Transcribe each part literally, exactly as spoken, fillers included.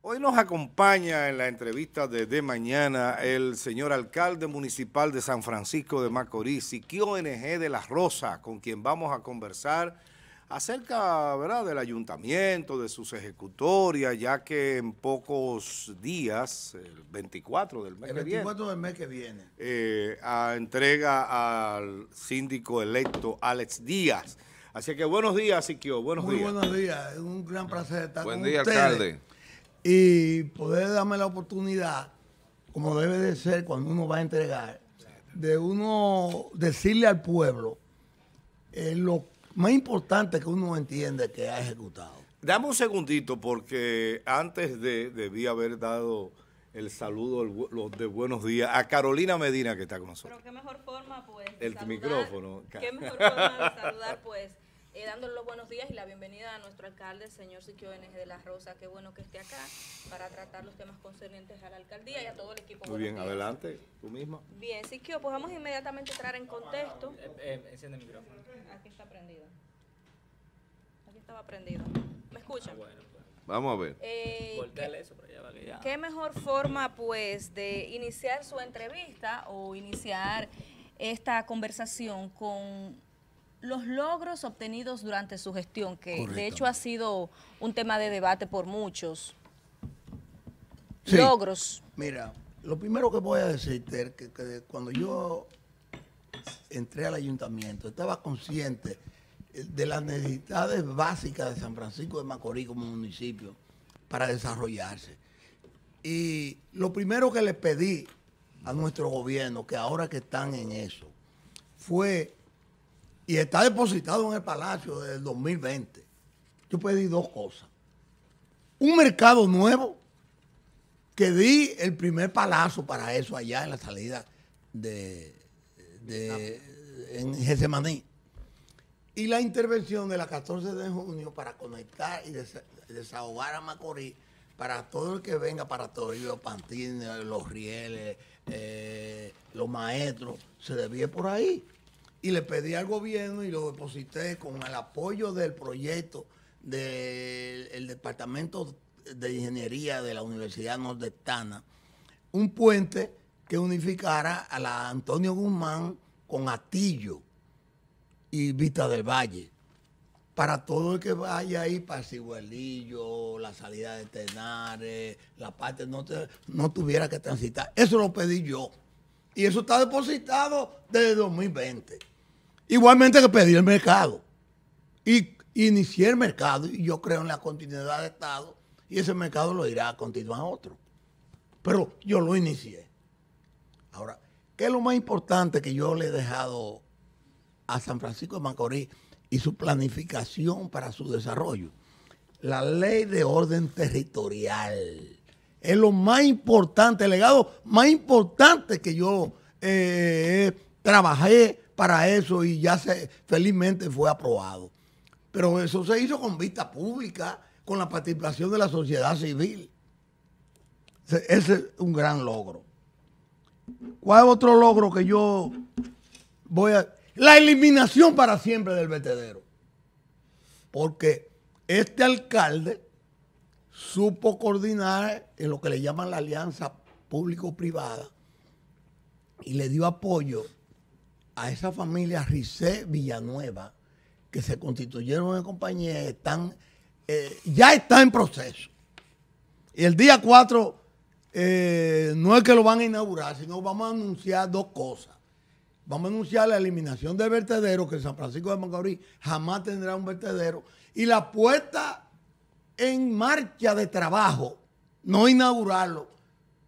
Hoy nos acompaña en la entrevista de, de mañana el señor alcalde municipal de San Francisco de Macorís, Siquio N G de la Rosa, con quien vamos a conversar acerca, ¿verdad?, del ayuntamiento, de sus ejecutorias, ya que en pocos días, el veinticuatro del mes, el veinticuatro que viene, del mes que viene. Eh, a entrega al síndico electo Alex Díaz. Así que buenos días, Siquio, buenos Muy días. Muy buenos días, es un gran placer estar Buen con día, ustedes. Alcalde. Y poder darme la oportunidad, como debe de ser cuando uno va a entregar, de uno decirle al pueblo eh, lo que más importante que uno entiende que ha ejecutado. Dame un segundito porque antes de, debí haber dado el saludo el, los de buenos días a Carolina Medina que está con nosotros. Pero qué mejor forma pues de el saludar, micrófono. Qué mejor forma de saludar pues eh, dándole los buenos días y la bienvenida a nuestro alcalde, señor Siquio N G de la Rosa. Qué bueno que esté acá para tratar los temas concernientes a la alcaldía y a todo el equipo. Muy bien, días. Adelante, tú misma. Bien, Siquio, pues vamos inmediatamente a entrar en contexto. Eh, eh, enciende el micrófono. Aquí está prendido. Aquí estaba prendido. ¿Me escuchan? Ah, bueno, pues. Vamos a ver. Eh, ¿qué, eso para allá, para allá. ¿Qué mejor forma, pues, de iniciar su entrevista o iniciar esta conversación con los logros obtenidos durante su gestión, que correcto, de hecho ha sido un tema de debate por muchos? Sí. Logros. Mira, lo primero que voy a decirte es que, que cuando yo entré al ayuntamiento, estaba consciente de las necesidades básicas de San Francisco de Macorís como municipio para desarrollarse. Y lo primero que le pedí a nuestro gobierno, que ahora que están en eso, fue... y está depositado en el Palacio desde el dos mil veinte. Yo pedí dos cosas. Un mercado nuevo, que di el primer palazo para eso allá en la salida de, de en Gethsemaní. Y la intervención de la catorce de junio para conectar y desa desahogar a Macorís para todo el que venga, para Toribio, Pantines, los rieles, eh, los maestros, se debía por ahí. Y le pedí al gobierno y lo deposité con el apoyo del proyecto del el Departamento de Ingeniería de la Universidad Nordestana, un puente que unificara a la Antonio Guzmán con Atillo y Vista del Valle. Para todo el que vaya ahí, para Ciguelillo, la salida de Tenares, la parte no, te, no tuviera que transitar. Eso lo pedí yo. Y eso está depositado desde dos mil veinte. Igualmente que pedí el mercado. Y, y inicié el mercado. Y yo creo en la continuidad de Estado. Y ese mercado lo irá a continuar otro. Pero yo lo inicié. Ahora, ¿qué es lo más importante que yo le he dejado a San Francisco de Macorís y su planificación para su desarrollo? La ley de orden territorial. Es lo más importante, el legado más importante que yo eh, trabajé para eso y ya se, felizmente fue aprobado. Pero eso se hizo con vista pública, con la participación de la sociedad civil. Ese es un gran logro. ¿Cuál es otro logro que yo voy a...? La eliminación para siempre del vertedero. Porque este alcalde supo coordinar en lo que le llaman la alianza público-privada y le dio apoyo a esa familia Rice Villanueva que se constituyeron en compañía, están, eh, ya está en proceso. Y el día cuatro eh, no es que lo van a inaugurar, sino vamos a anunciar dos cosas. Vamos a anunciar la eliminación del vertedero, que San Francisco de Macorís jamás tendrá un vertedero, y la puesta en marcha de trabajo, no inaugurarlo,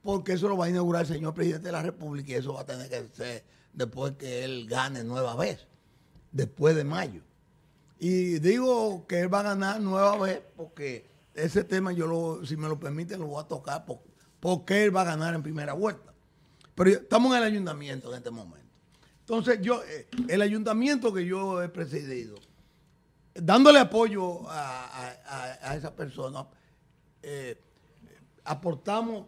porque eso lo va a inaugurar el señor presidente de la República y eso va a tener que ser después que él gane nueva vez, después de mayo. Y digo que él va a ganar nueva vez porque ese tema yo, lo, si me lo permiten, lo voy a tocar porque él va a ganar en primera vuelta. Pero estamos en el ayuntamiento en este momento. Entonces, yo el ayuntamiento que yo he presidido, dándole apoyo a, a, a esa persona, eh, aportamos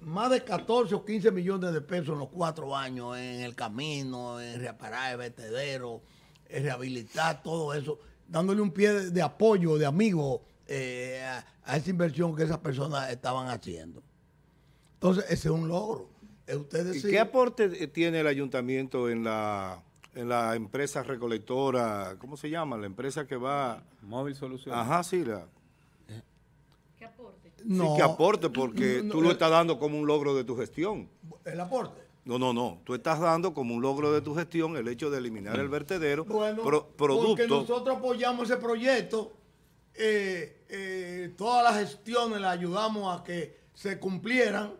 más de catorce o quince millones de pesos en los cuatro años, en el camino, en reparar el vertedero, en rehabilitar todo eso, dándole un pie de, de apoyo, de amigo eh, a, a esa inversión que esas personas estaban haciendo. Entonces, ese es un logro. Ustedes ¿Y sí? qué aporte tiene el ayuntamiento en la, en la empresa recolectora? ¿Cómo se llama? La empresa que va... Móvil Soluciones. Ajá, sí, la... ¿Qué aporte? No, sí, ¿qué aporte? Porque no, tú lo estás dando como un logro de tu gestión. ¿El aporte? No, no, no. Tú estás dando como un logro de tu gestión el hecho de eliminar el vertedero. Bueno, pro, producto. Porque nosotros apoyamos ese proyecto. Eh, eh, todas las gestiones las ayudamos a que se cumplieran.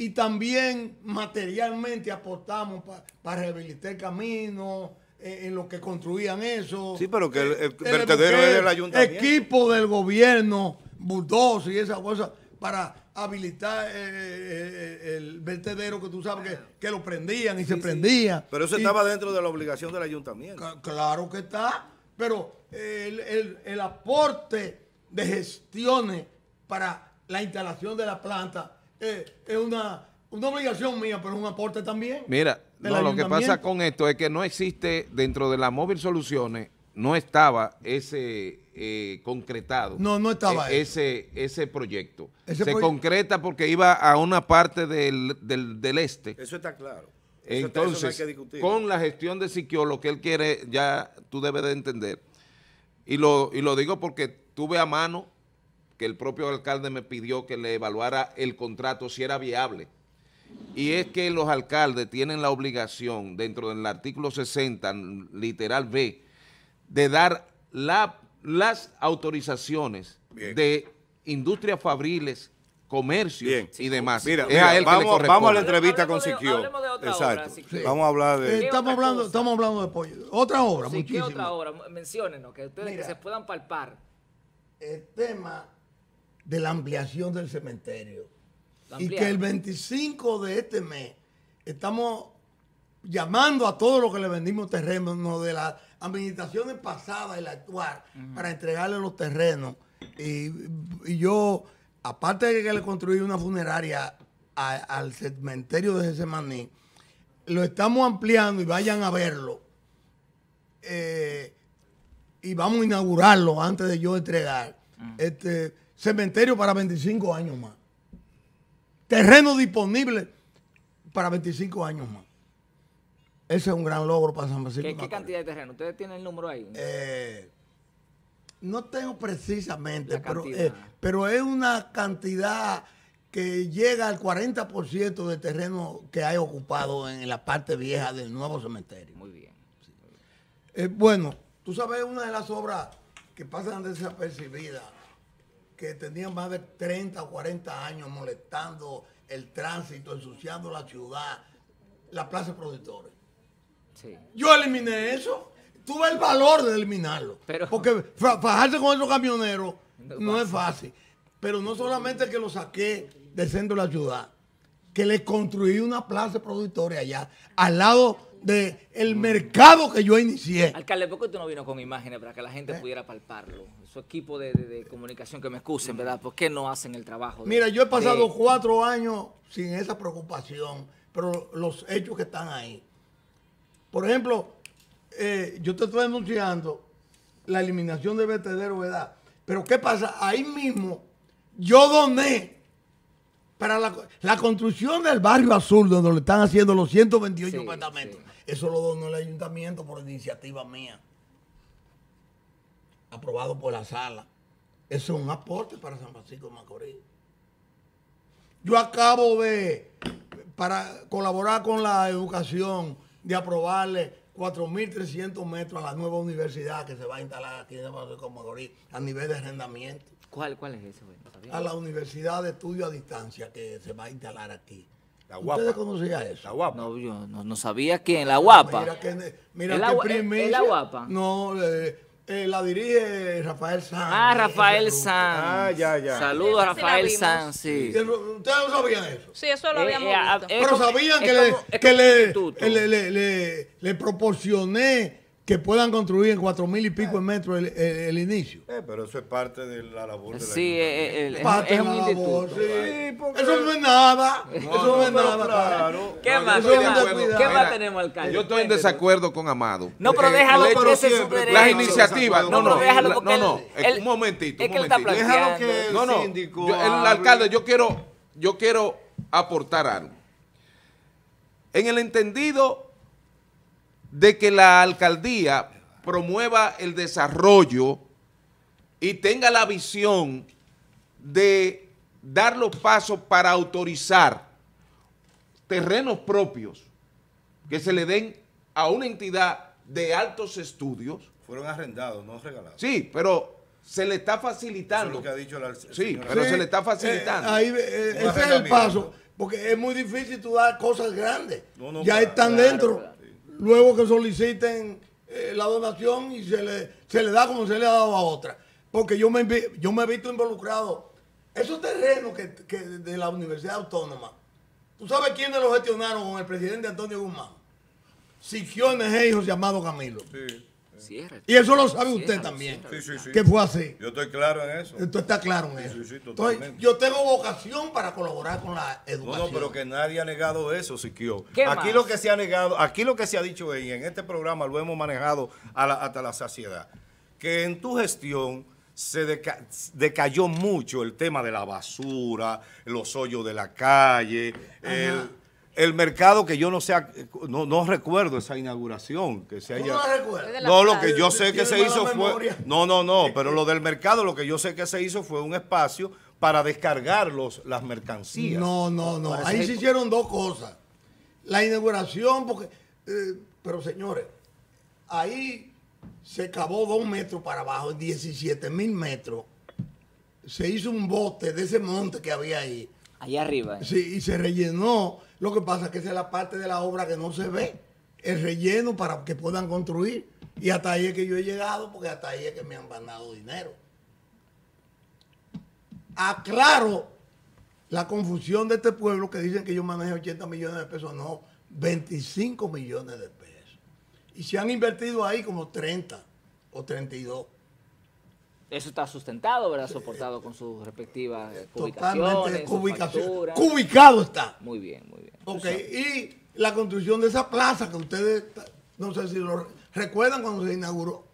Y también materialmente aportamos para pa rehabilitar caminos, eh, en lo que construían eso. Sí, pero que el, el, el vertedero es del ayuntamiento. Equipo del gobierno, buldos y esas cosas, para habilitar eh, el vertedero que tú sabes que, que lo prendían y sí, se sí. prendía. Pero eso y, estaba dentro de la obligación del ayuntamiento. Claro que está, pero el, el, el aporte de gestiones para la instalación de la planta Eh, es una, una obligación mía, pero es un aporte también. Mira, no, lo que pasa con esto es que no existe, dentro de la Móvil Soluciones, no estaba ese eh, concretado. No, no estaba eh, ese, ese proyecto. ¿Ese Se proye concreta porque iba a una parte del, del, del este. Eso está claro. Eso Entonces, está, no con la gestión de Siquio, lo que él quiere, ya tú debes de entender. Y lo, y lo digo porque tuve a mano que el propio alcalde me pidió que le evaluara el contrato si era viable. Y es que los alcaldes tienen la obligación, dentro del artículo sesenta, literal B, de dar la, las autorizaciones Bien. de industrias fabriles, comercios Bien. y demás. Mira, es mira, a él vamos, que le corresponde. Vamos a la entrevista con Siquio. Exacto. Sí. Vamos a hablar de... Estamos hablando, estamos hablando de pollo. Otra obra, sí, muchísimo. ¿Qué otra obra? Menciónenos, que ustedes mira, que se puedan palpar. El tema... de la ampliación del cementerio. Y que el veinticinco de este mes estamos llamando a todos los que le vendimos terrenos de las administraciones pasadas y la actual uh-huh. para entregarle los terrenos. Y, y yo, aparte de que le construí una funeraria a, al cementerio de Gethsemaní, lo estamos ampliando y vayan a verlo. Eh, y vamos a inaugurarlo antes de yo entregar. Uh-huh. Este... cementerio para veinticinco años más. Terreno disponible para veinticinco años más. Ese es un gran logro para San Francisco. ¿Qué, qué cantidad de terreno? ¿Ustedes tienen el número ahí? Eh, no tengo precisamente, pero, eh, pero es una cantidad que llega al cuarenta por ciento de terreno que hay ocupado en la parte vieja del nuevo cementerio. Muy bien. Sí. Eh, bueno, tú sabes, una de las obras que pasan desapercibidas, que tenían más de treinta o cuarenta años molestando el tránsito, ensuciando la ciudad, la plaza de productores. Sí. Yo eliminé eso, tuve el valor de eliminarlo, pero, porque fajarse con esos camioneros no, no es fácil. Pero no solamente que lo saqué del centro de la ciudad, que le construí una plaza de productores allá, al lado del de mercado que yo inicié. Alcalde, ¿por qué tú no vino con imágenes para que la gente ¿Eh? pudiera palparlo? Su equipo de, de, de comunicación, que me excusen, ¿verdad? ¿Por qué no hacen el trabajo? De, Mira, yo he pasado de... cuatro años sin esa preocupación, pero los hechos que están ahí. Por ejemplo, eh, yo te estoy denunciando la eliminación del vertedero, ¿verdad? Pero ¿qué pasa? Ahí mismo yo doné para la, la construcción del barrio azul, donde le están haciendo los ciento veintiocho sí, apartamentos. Sí. Eso lo donó el ayuntamiento por iniciativa mía, aprobado por la sala. Eso es un aporte para San Francisco de Macorís. Yo acabo de, para colaborar con la educación, de aprobarle cuatro mil trescientos metros a la nueva universidad que se va a instalar aquí en San Francisco de Macorís a nivel de arrendamiento. ¿Cuál, cuál es eso? A la Universidad de Estudio a Distancia que se va a instalar aquí. La Guapa. ¿Ustedes conocían eso? La Guapa. No, yo no, no sabía quién. La Guapa. Mira que, mira ¿El, que primicia, ¿El La Guapa? No, eh, eh, la dirige Rafael Sanz. Ah, Rafael Sanz. Ah, ya, ya. Saludos a Rafael Sanz, sí. ¿Ustedes no sabían eso? Sí, eso lo habíamos eh, visto. Eh, Pero sabían es que, como, le, que le, le, le, le, le proporcioné que puedan construir en cuatro mil y pico de metros el, el, el inicio. Eh, pero eso es parte de la labor de la sí, el, el, parte es, es de la un labor, sí, porque... Eso no es nada. No, eso no, no es nada. Claro. ¿Qué más? ¿Qué más? ¿Qué más tenemos, alcalde? Yo estoy en desacuerdo con Amado. No, pero déjalo eh, porque ese es su derecho. Las iniciativas. No, no, déjalo porque él... No, no, un momentito, un momentito. Déjalo que el síndico... El alcalde, yo quiero, yo quiero aportar algo. En el entendido... de que la alcaldía promueva el desarrollo y tenga la visión de dar los pasos para autorizar terrenos propios que se le den a una entidad de altos estudios. Fueron arrendados, no regalados. Sí, pero... se le está facilitando. Eso es lo que ha dicho la señora. Sí, pero sí, se le está facilitando. Eh, ahí, eh, ese es el paso, porque es muy difícil tú dar cosas grandes. No, no, ya para, están claro, dentro. Para. Luego que soliciten eh, la donación y se le, se le da como se le ha dado a otra. Porque yo me, yo me he visto involucrado. Esos terrenos que, que de la Universidad Autónoma, ¿tú sabes quiénes los gestionaron con el presidente Antonio Guzmán? Siquio N G y José Amado Camilo. Sí. Cierre, y eso lo sabe cierre, usted también, sí, sí, sí, que fue así. Yo estoy claro en eso. Usted está claro en sí, eso. Sí, sí, Entonces, yo tengo vocación para colaborar con la educación. No, no, pero que nadie ha negado eso, Siquio. Aquí más? Lo que se ha negado, aquí lo que se ha dicho, y en este programa lo hemos manejado a la, hasta la saciedad, que en tu gestión se deca, decayó mucho el tema de la basura, los hoyos de la calle, ajá, el... el mercado que yo no sé, no, no recuerdo esa inauguración que se haya. No la recuerdo. No, lo que yo sé que se hizo fue. No, no, no, pero lo del mercado, lo que yo sé que se hizo fue un espacio para descargar los, las mercancías. No, no, no. Ahí se hicieron dos cosas. La inauguración, porque. Eh, pero señores, ahí se cavó dos metros para abajo, diecisiete mil metros. Se hizo un bote de ese monte que había ahí. Allá arriba. Eh. Sí, y se rellenó. Lo que pasa es que esa es la parte de la obra que no se ve, el relleno para que puedan construir. Y hasta ahí es que yo he llegado, porque hasta ahí es que me han ganado dinero. Aclaro la confusión de este pueblo que dicen que yo manejo ochenta millones de pesos. No, veinticinco millones de pesos. Y se han invertido ahí como treinta o treinta y dos. Eso está sustentado, ¿verdad? Soportado con sus respectivas totalmente cubicaciones. Totalmente cubicado está. Muy bien, muy bien. Ok, y la construcción de esa plaza que ustedes, no sé si lo recuerdan cuando se inauguró.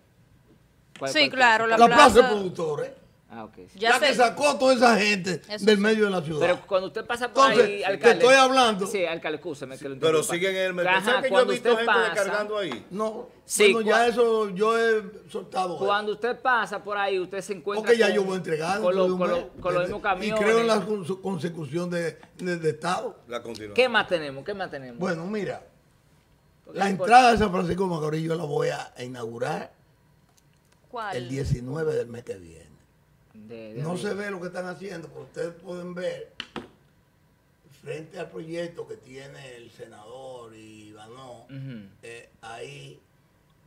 ¿Cuál, sí, cuál, claro. La, la plaza, plaza de productores. Ah, ok. Sí. Ya, ya que sacó toda esa gente eso del sí, medio de la ciudad. Pero cuando usted pasa por entonces, ahí, alcalde. Te estoy hablando. Sí, alcalde, escúchame. Sí, pero siguen en el mercado. ¿Sabes que yo he visto gente pasa, descargando ahí? No, sí, bueno, ya eso yo he soltado. Cuando eso, usted pasa por ahí, usted se encuentra. Porque okay, ya yo voy entregado. Con, lo, con, lo, con los mismos camiones. Y creo en la consecución de, de, de Estado. La continuación. ¿Qué más tenemos? ¿Qué más tenemos? Bueno, mira. Porque la entrada de San Francisco de Macorís yo la voy a inaugurar. ¿Cuál? El diecinueve del mes que viene. De, de no arriba se ve lo que están haciendo, pero ustedes pueden ver frente al proyecto que tiene el senador y Ivanó, uh-huh, eh, ahí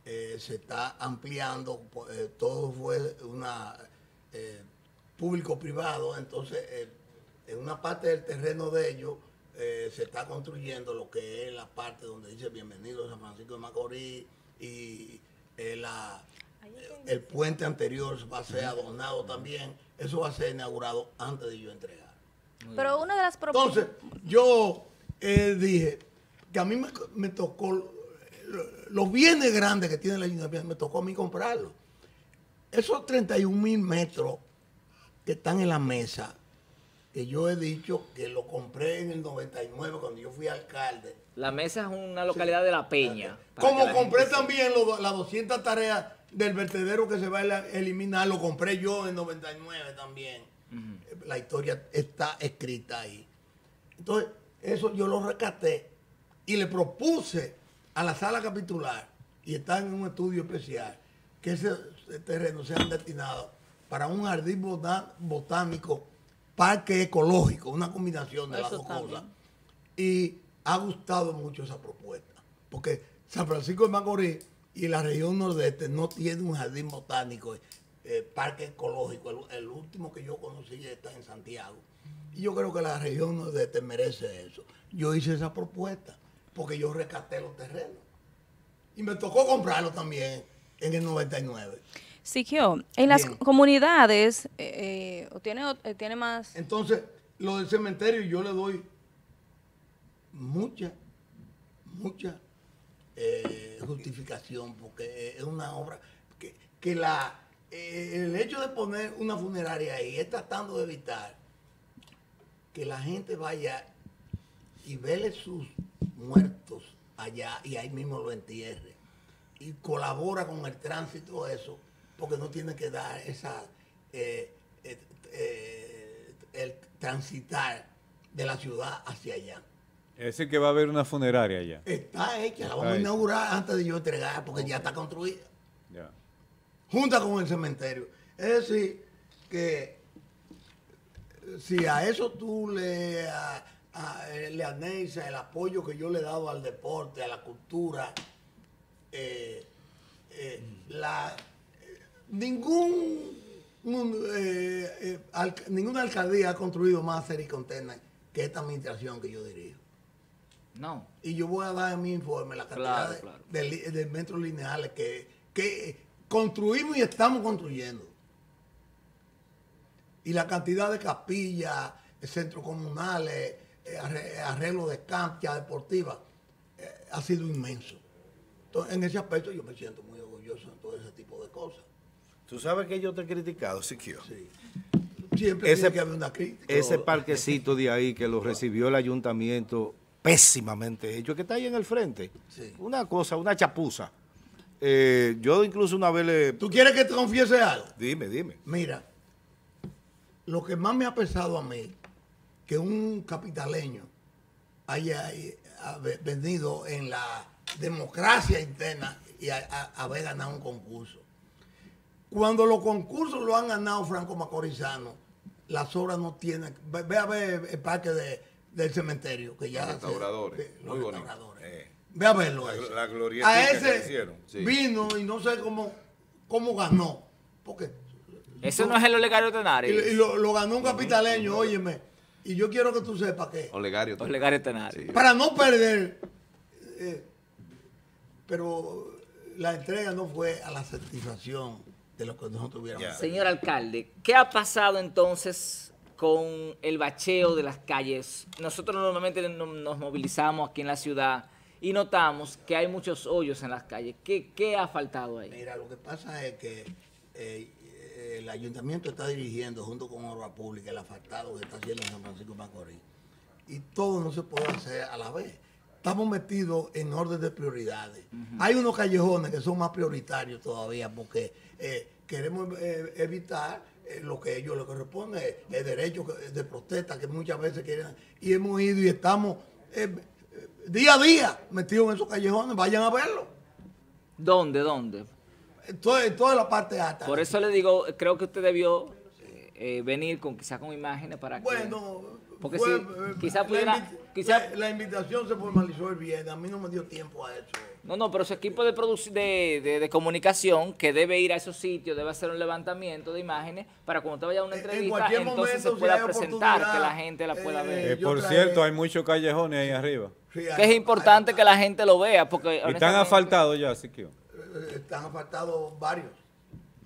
eh, se está ampliando, eh, todo fue una eh, público-privado, entonces eh, en una parte del terreno de ellos eh, se está construyendo lo que es la parte donde dice bienvenido San Francisco de Macorís y eh, la... el puente anterior va a ser adornado también. Eso va a ser inaugurado antes de yo entregar. Pero una de las propuestas... Entonces, yo eh, dije que a mí me, me tocó... Los bienes grandes que tiene la ayuntamiento me tocó a mí comprarlos. Esos treinta y un mil metros que están en la mesa, que yo he dicho que lo compré en el noventa y nueve cuando yo fui alcalde. La mesa es una localidad, sí, de La Peña. Como compré también lo, las doscientas tareas del vertedero que se va a eliminar, lo compré yo en noventa y nueve también. Uh-huh. La historia está escrita ahí. Entonces, eso yo lo rescaté y le propuse a la sala capitular, y está en un estudio especial, que ese terreno sea destinado para un jardín botánico, parque ecológico, una combinación de eso, las dos cosas. Y ha gustado mucho esa propuesta, porque San Francisco de Macorís y la región nordeste no tiene un jardín botánico, eh, parque ecológico. El, el último que yo conocí está en Santiago. Y yo creo que la región nordeste merece eso. Yo hice esa propuesta porque yo rescaté los terrenos. Y me tocó comprarlo también en el noventa y nueve. Siquio, en Bien. Las comunidades, eh, eh, ¿tiene, eh, ¿tiene más? Entonces, lo del cementerio yo le doy mucha, mucha eh, justificación, porque es una obra que, que la eh, el hecho de poner una funeraria ahí es tratando de evitar que la gente vaya y vele sus muertos allá y ahí mismo lo entierre. Y colabora con el tránsito eso, porque no tiene que dar esa eh, eh, eh, el transitar de la ciudad hacia allá. Es decir que va a haber una funeraria allá. Está hecha, está la vamos a inaugurar antes de yo entregar, porque okay. ya está construida. Yeah. Junta con el cementerio. Es decir, que si a eso tú le, a, a, le anexas el apoyo que yo le he dado al deporte, a la cultura, Eh, eh, la, eh, ningún eh, eh, al, ninguna alcaldía ha construido más sericontenas que esta administración que yo dirijo. No. Y yo voy a dar en mi informe la cantidad claro, de, claro. de, de metros lineales que, que construimos y estamos construyendo. Y la cantidad de capillas, centros comunales, arreglos de cancha deportiva, eh, ha sido inmenso. Entonces, en ese aspecto yo me siento muy orgulloso en todo ese tipo de cosas. Tú sabes que yo te he criticado, Siquio. Sí. Siempre ese, tiene que haber una crítica. Ese parquecito de ahí que lo recibió el ayuntamiento pésimamente hecho, que está ahí en el frente. Sí. Una cosa, una chapuza. Eh, yo incluso una vez le... ¿Tú quieres que te confiese algo? Dime, dime. Mira, lo que más me ha pesado a mí, que un capitaleño haya venido en la democracia interna y a, a, haber ganado un concurso. Cuando los concursos lo han ganado franco macorizanos, las obras no tienen. Ve, ve a ver el parque de, del cementerio, que ya los restauradores, se, los muy restauradores. Eh, ve a verlo. La, la a ese sí. vino y no sé cómo, cómo ganó. Porque eso no, no es el Olegario Tenario. Y, y lo, lo ganó un capitaleño, uh-huh. óyeme. Y yo quiero que tú sepas que Olegario Tenario. Olegario Tenario. Sí. Para no perder. Eh, pero la entrega no fue a la satisfacción de lo que nosotros hubiéramos hecho. Señor alcalde, ¿qué ha pasado entonces con el bacheo de las calles? Nosotros normalmente nos movilizamos aquí en la ciudad y notamos que hay muchos hoyos en las calles. ¿Qué, qué ha faltado ahí? Mira, lo que pasa es que eh, el ayuntamiento está dirigiendo junto con Obra Pública el asfaltado que está haciendo en San Francisco de Macorís. Y todo no se puede hacer a la vez. Estamos metidos en orden de prioridades. Uh-huh. Hay unos callejones que son más prioritarios todavía porque eh, queremos eh, evitar eh, lo que a ellos les corresponde, el derecho de protesta que muchas veces quieren. Y hemos ido y estamos eh, día a día metidos en esos callejones. Vayan a verlo. ¿Dónde? ¿Dónde? En toda, en toda la parte alta. Por eso le digo, creo que usted debió eh, venir con quizás con imágenes para bueno, que... Porque pues, si, quizá pudiera, la, quizá... La, la invitación se formalizó el viernes, a mí no me dio tiempo a eso. No, no, pero su equipo de, de, de, de comunicación que debe ir a esos sitios, debe hacer un levantamiento de imágenes para cuando te vaya a una entrevista, en cualquier entonces momento, se pueda si presentar, que la gente la pueda eh, ver. Eh, por trae, cierto, hay muchos callejones ahí arriba. Sí, hay, que es importante hay, que la gente lo vea. Porque y están asfaltados ya, Siquio. Están asfaltados varios.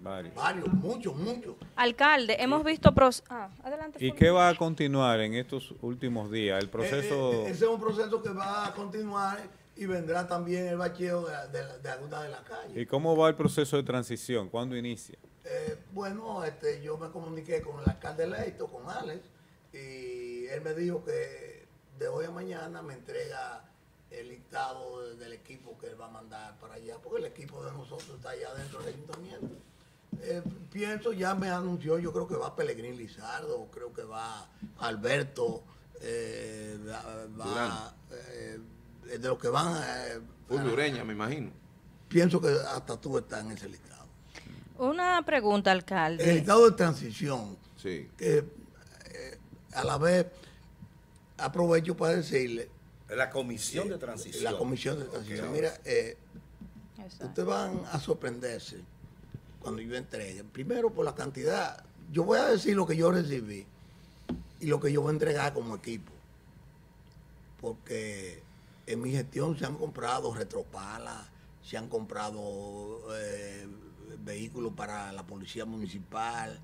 Varios. Varios, muchos, muchos. Alcalde, hemos visto... Pros ah, adelante. ¿Y qué va a continuar en estos últimos días? El proceso... Eh, eh, ese es un proceso que va a continuar y vendrá también el bacheo de, de, de alguna de las calles. ¿Y cómo va el proceso de transición? ¿Cuándo inicia? Eh, bueno, este, yo me comuniqué con el alcalde electo, con Alex, y él me dijo que de hoy a mañana me entrega el listado del equipo que él va a mandar para allá, porque el equipo de nosotros está allá dentro del ayuntamiento. Eh, pienso, ya me anunció, yo creo que va Pelegrín Lizardo, creo que va Alberto, eh, va, eh, de los que van... Eh, Julio Ureña, me imagino. Pienso que hasta tú estás en ese listado. Una pregunta, alcalde. El listado de transición, sí. que eh, a la vez aprovecho para decirle... La comisión eh, de transición. La comisión de transición. Okay. Mira, eh, ustedes van a sorprenderse cuando yo entregue, primero por la cantidad. Yo voy a decir lo que yo recibí y lo que yo voy a entregar como equipo, porque en mi gestión se han comprado retropalas, se han comprado eh, vehículos para la policía municipal,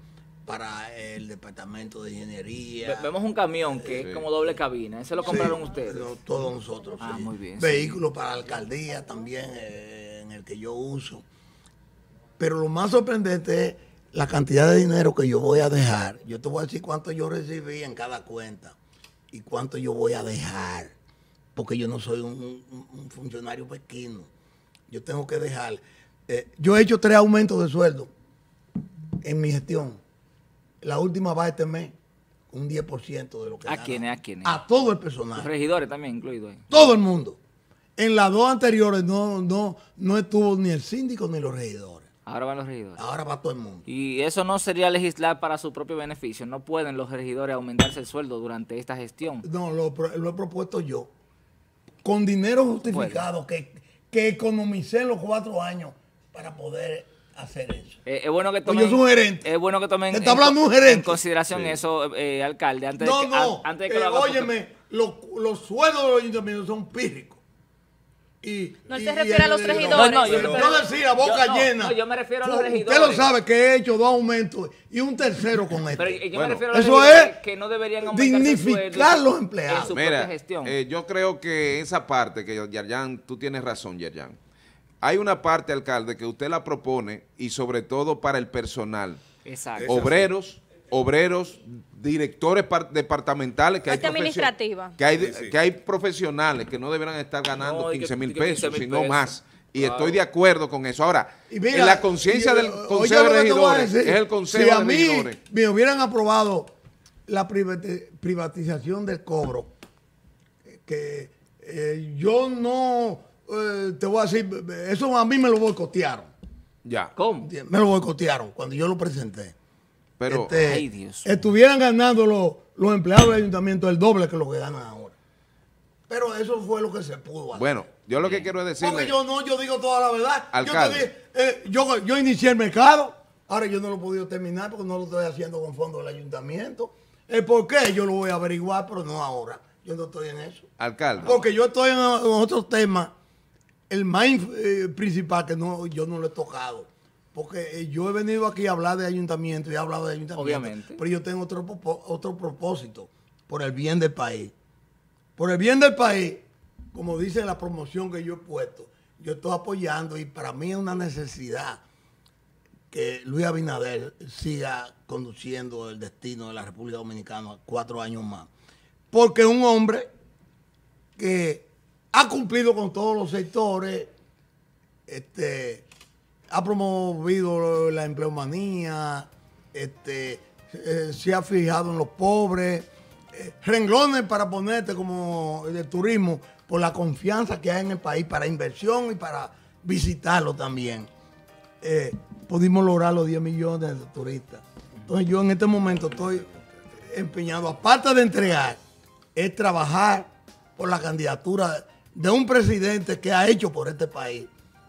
para el departamento de ingeniería. Vemos un camión que sí. es como doble cabina. ¿Ese lo compraron sí, ustedes? Lo, todos nosotros. Ah, sí. muy bien. Vehículos sí. para la alcaldía también, eh, en el que yo uso. Pero lo más sorprendente es la cantidad de dinero que yo voy a dejar. Yo te voy a decir cuánto yo recibí en cada cuenta y cuánto yo voy a dejar, porque yo no soy un, un, un funcionario pequeño. Yo tengo que dejar. Eh, yo he hecho tres aumentos de sueldo en mi gestión. La última va este mes, un diez por ciento de lo que... ¿A quiénes? ¿A quiénes? A todo el personal. Los regidores también incluidos. Todo el mundo. En las dos anteriores no, no, no estuvo ni el síndico ni los regidores. Ahora van los regidores. Ahora va todo el mundo. Y eso no sería legislar para su propio beneficio. No pueden los regidores aumentarse el sueldo durante esta gestión. No, lo, lo he propuesto yo. Con dinero justificado, bueno. que, que economicé los cuatro años para poder... hacer eso. Eh, es bueno que tomen... Pues yo soy un gerente. Es bueno que tomen en, en consideración sí. eso, eh, alcalde. Antes no, de que, no. A, antes de que eh, lo haga óyeme, los, los sueldos de los ayuntamientos son pírricos. Y, no y, se refiere y, a los regidores. No, no, yo, pero, yo decía, boca yo, no, llena. No, yo me refiero a los regidores. Usted lo sabe que he hecho dos aumentos y un tercero con esto. Pero yo bueno, me refiero a los regidores que no deberían aumentar dignificar los empleados. En su Mira, propia gestión. Eh, yo creo que esa parte que, Yerjan, tú tienes razón, Yerjan. Hay una parte, alcalde, que usted la propone y sobre todo para el personal. Exacto. Obreros, obreros, directores departamentales. Que hay administrativa. Que hay, sí, sí. que hay profesionales que no deberán estar ganando no, quince mil pesos, sino pesos. más. Y wow. estoy de acuerdo con eso. Ahora, y mira, en la conciencia del Consejo de Regidores, es el Consejo si de Regidores. Si a mí me hubieran aprobado la privatización del cobro, que eh, yo no... Eh, te voy a decir, eso a mí me lo boicotearon. Ya. ¿Cómo? Me lo boicotearon cuando yo lo presenté. Pero, este, ay Dios. Estuvieran ganando los, los empleados del ayuntamiento el doble que lo que ganan ahora. Pero eso fue lo que se pudo hacer. Bueno, yo lo que quiero es decirle... Porque yo no, yo digo toda la verdad. Alcalde. Yo, eh, yo, yo inicié el mercado, ahora yo no lo he podido terminar porque no lo estoy haciendo con fondos del ayuntamiento. El por qué yo lo voy a averiguar, pero no ahora. Yo no estoy en eso. Alcalde. Porque yo estoy en, en otros temas. El más eh, principal que no, yo no lo he tocado, porque eh, yo he venido aquí a hablar de ayuntamiento y he hablado de ayuntamiento, Obviamente. pero yo tengo otro, otro propósito, por el bien del país. Por el bien del país, como dice la promoción que yo he puesto, yo estoy apoyando y para mí es una necesidad que Luis Abinader siga conduciendo el destino de la República Dominicana cuatro años más. Porque un hombre que... ha cumplido con todos los sectores, este, ha promovido la empleomanía, este, eh, se ha fijado en los pobres, eh, renglones para ponerte como de turismo, por la confianza que hay en el país para inversión y para visitarlo también. Eh, pudimos lograr los diez millones de turistas. Entonces yo en este momento estoy empeñado, aparte de entregar, es trabajar por la candidatura de un presidente que ha hecho por este país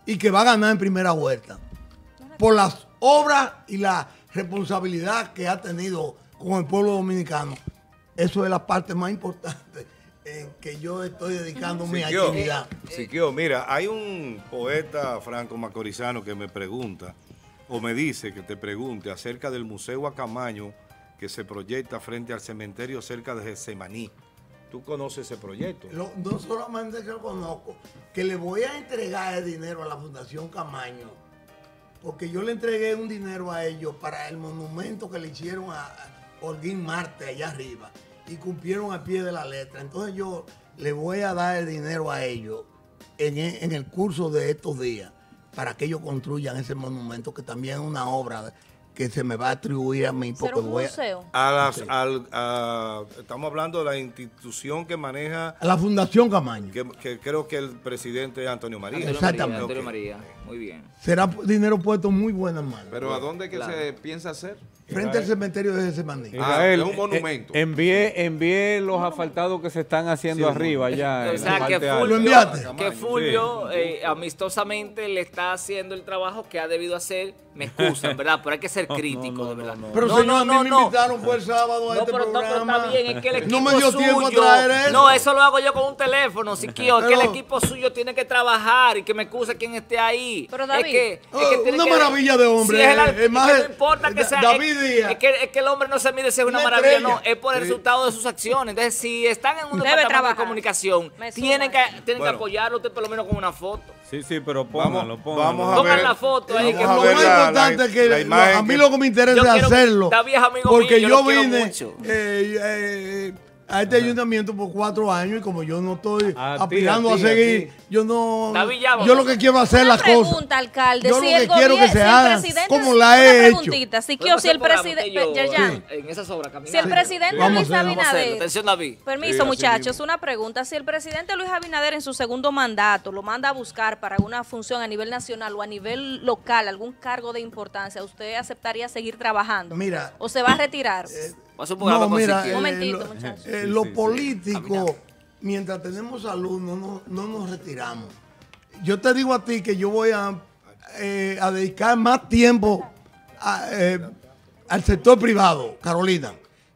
y que va a ganar en primera vuelta por las obras y la responsabilidad que ha tenido con el pueblo dominicano. Eso es la parte más importante en que yo estoy dedicando mi actividad. Siquio, mira, hay un poeta franco-macorizano que me pregunta o me dice que te pregunte acerca del Museo Acamaño que se proyecta frente al cementerio cerca de Gethsemaní. ¿Tú conoces ese proyecto? Lo, no solamente que lo conozco, que le voy a entregar el dinero a la Fundación Caamaño, porque yo le entregué un dinero a ellos para el monumento que le hicieron a Holguín Marte allá arriba y cumplieron al pie de la letra. Entonces yo le voy a dar el dinero a ellos en, en el curso de estos días para que ellos construyan ese monumento, que también es una obra que se me va a atribuir a mí. Porque un voy museo? A, a las, okay. al, a, estamos hablando de la institución que maneja... A la Fundación Caamaño. Que, que creo que el presidente es Antonio María. Antonio Exactamente. María, Antonio okay. María. Muy bien. Será dinero puesto muy buenas manos. ¿Pero bueno, a dónde que claro. se piensa hacer? Frente Israel. al cementerio de Gethsemaní. Ah, es un monumento. Eh, envié, envié los asfaltados que se están haciendo sí, arriba allá. O sea, que Fulvio, que Fulvio sí. eh, amistosamente le está haciendo el trabajo que ha debido hacer me excusan, ¿verdad? Pero hay que ser crítico, no, no, de verdad. No, no, pero no, señor, no, a mí no, me invitaron fue el sábado a no, este pero, programa. No, pero está bien, es que el equipo no me dio tiempo suyo, a traer eso. No, eso lo hago yo con un teléfono, Siquio. Es que el equipo suyo tiene que trabajar y que me excuse quien esté ahí. Pero David, es que, es que tiene una que, maravilla de hombre. Si es el, es, es más, que no importa que sea David Díaz. Es, es, que, es que el hombre no se mide si es una, una maravilla, estrella. No. Es por el resultado de sus acciones. Entonces, si están en un departamento de comunicación, tienen que, tienen que apoyarlo usted por lo menos con una foto. Sí, sí, pero pónganlo, pónganlo. Pongan la foto ahí. Que lo más importante es que a mí lo que me interesa es hacerlo. David es amigo mío, porque yo vine a este ayuntamiento por cuatro años y como yo no estoy aspirando a seguir, yo no. Yo lo que quiero hacer es las cosas. Una pregunta, alcalde. Yo lo que quiero que se haga como la he hecho. Una preguntita. Si el presidente. Si el presidente Luis Abinader. Atención, David. Permiso, muchachos. Una pregunta. Si el presidente Luis Abinader en su segundo mandato lo manda a buscar para alguna función a nivel nacional o a nivel local, algún cargo de importancia, ¿usted aceptaría seguir trabajando? Mira. ¿O se va a retirar? No, mira, eh, momentito, muchachos. Eh, los políticos, mientras tenemos salud, no, no, no nos retiramos. Yo te digo a ti que yo voy a, eh, a dedicar más tiempo a, eh, al sector privado, Carolina.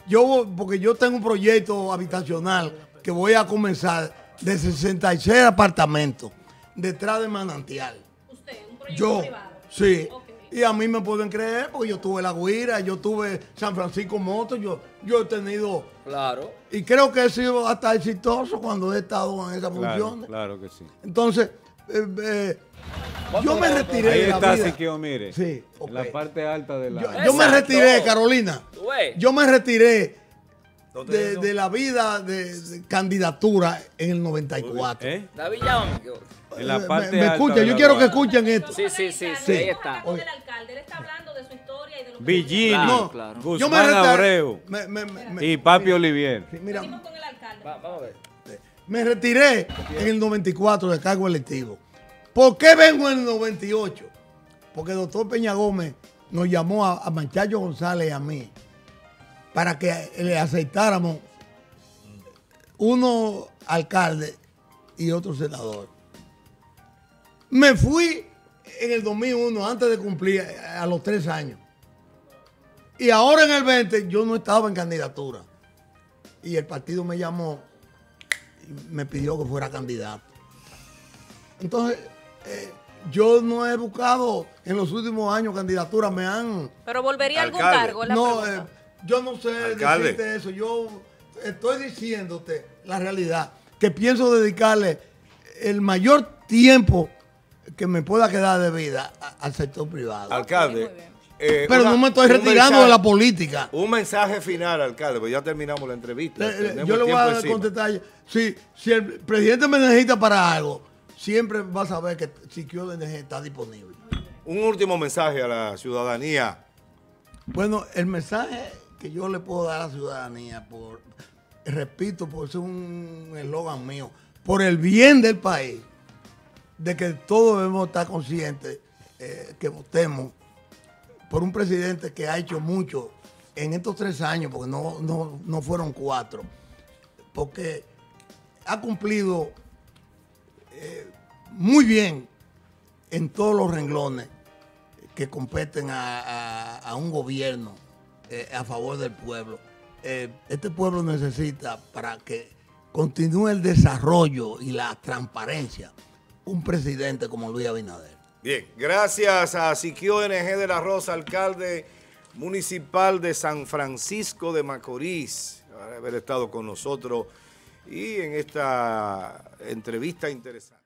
Yo, porque yo tengo un proyecto habitacional que voy a comenzar de sesenta y seis apartamentos detrás de Manantial. ¿Usted, un proyecto yo, privado? Sí. Okay. Y a mí me pueden creer porque yo tuve La Guira, yo tuve San Francisco Moto, yo, yo he tenido... Claro. Y creo que he sido hasta exitoso cuando he estado en esa función. Claro, claro que sí. Entonces, eh, eh, yo me retiré ahí de la está, vida. Siquio, mire. Sí, okay. En la parte alta de la... Yo, yo me retiré, Carolina. Yo me retiré de, de la vida de, de candidatura en el noventa y cuatro. ¿Eh? David, llámame. En la parte me, me escuchen, yo quiero que escuchen esto. Sí, sí, sí, sí. Ahí está. Oye. Él está hablando de su historia y de lo que... Villini, claro, claro. Guzmán Abreu me, me, me, y Papi Olivier. Mira, mira, con el alcalde. Va, vamos a ver. Me retiré en el noventa y cuatro de cargo electivo. ¿Por qué vengo en el noventa y ocho? Porque el doctor Peña Gómez nos llamó a, a Manchayo González y a mí para que le aceptáramos uno alcalde y otro senador. Me fui en el dos mil uno, antes de cumplir a los tres años. Y ahora en el veinte yo no estaba en candidatura. Y el partido me llamó y me pidió que fuera candidato. Entonces, eh, yo no he buscado en los últimos años candidatura, me han... Pero volvería a algún cargo. La no, eh, yo no sé alcalde. Decirte eso. Yo estoy diciéndote la realidad, que pienso dedicarle el mayor tiempo que me pueda quedar de vida al sector privado. Alcalde. Eh, Pero una, no me estoy retirando mensaje, de la política. Un mensaje final, alcalde, pues ya terminamos la entrevista. Le, le, yo le voy a encima. contestar. Si, si el presidente me necesita para algo, siempre va a saber que Siquio N G está disponible. Un último mensaje a la ciudadanía. Bueno, el mensaje que yo le puedo dar a la ciudadanía, por repito, por ser un eslogan mío, por el bien del país, de que todos debemos estar conscientes eh, que votemos por un presidente que ha hecho mucho en estos tres años, porque no, no, no fueron cuatro, porque ha cumplido eh, muy bien en todos los renglones que competen a, a, a un gobierno eh, a favor del pueblo. Eh, este pueblo necesita, para que continúe el desarrollo y la transparencia, un presidente como Luis Abinader. Bien, gracias a Siquio N G de la Rosa, alcalde municipal de San Francisco de Macorís, por haber estado con nosotros y en esta entrevista interesante.